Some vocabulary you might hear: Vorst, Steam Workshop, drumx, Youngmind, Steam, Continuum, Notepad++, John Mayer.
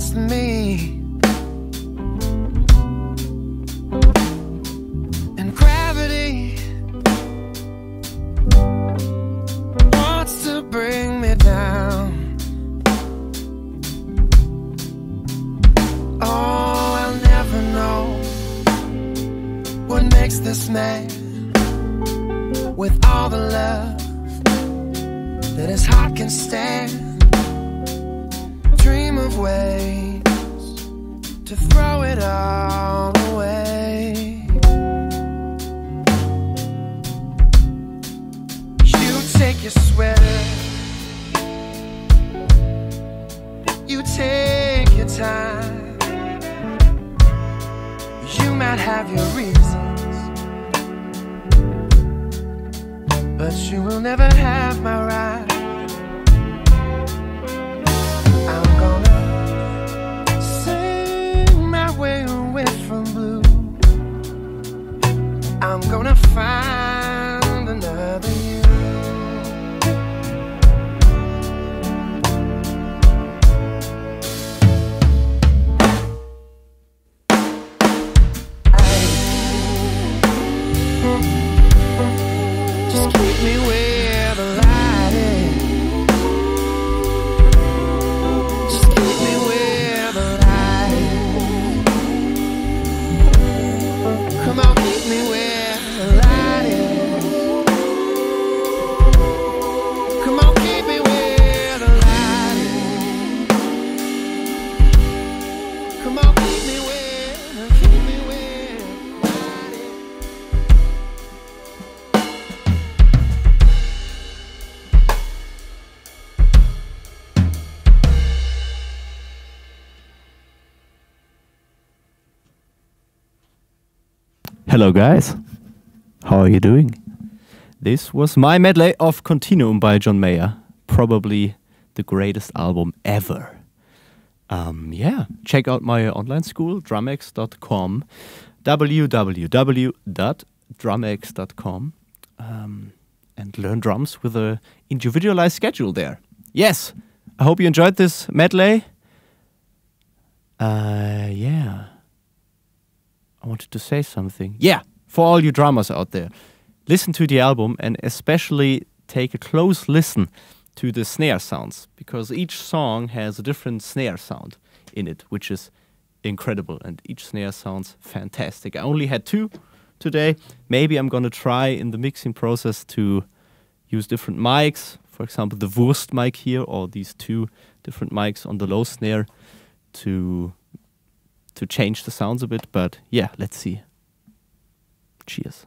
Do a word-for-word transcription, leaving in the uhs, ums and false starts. with me. This man with all the love that his heart can stand, dream of ways to throw it all away. You take your sweater, you take your time, you might have your reason, but you will never have my right. I'm gonna sing my way away from blue. I'm gonna find another you. Me where the light is. Just keep me where the light is. Come on, keep me where the light is. Come on, keep me where the light is. Come on, keep me where, keep me where the light is. Hello guys, how are you doing? This was my medley of Continuum by John Mayer, probably the greatest album ever. Um, yeah, check out my online school, drum x dot com, w w w dot drum x dot com, um, and learn drums with an individualized schedule there. Yes, I hope you enjoyed this medley. Uh, yeah. I wanted to say something. Yeah, for all you drummers out there, listen to the album and especially take a close listen to the snare sounds, because each song has a different snare sound in it, which is incredible, and each snare sounds fantastic. I only had two today. Maybe I'm gonna try in the mixing process to use different mics, for example the Vorst mic here, or these two different mics on the low snare to to change the sounds a bit, but yeah, let's see. Cheers.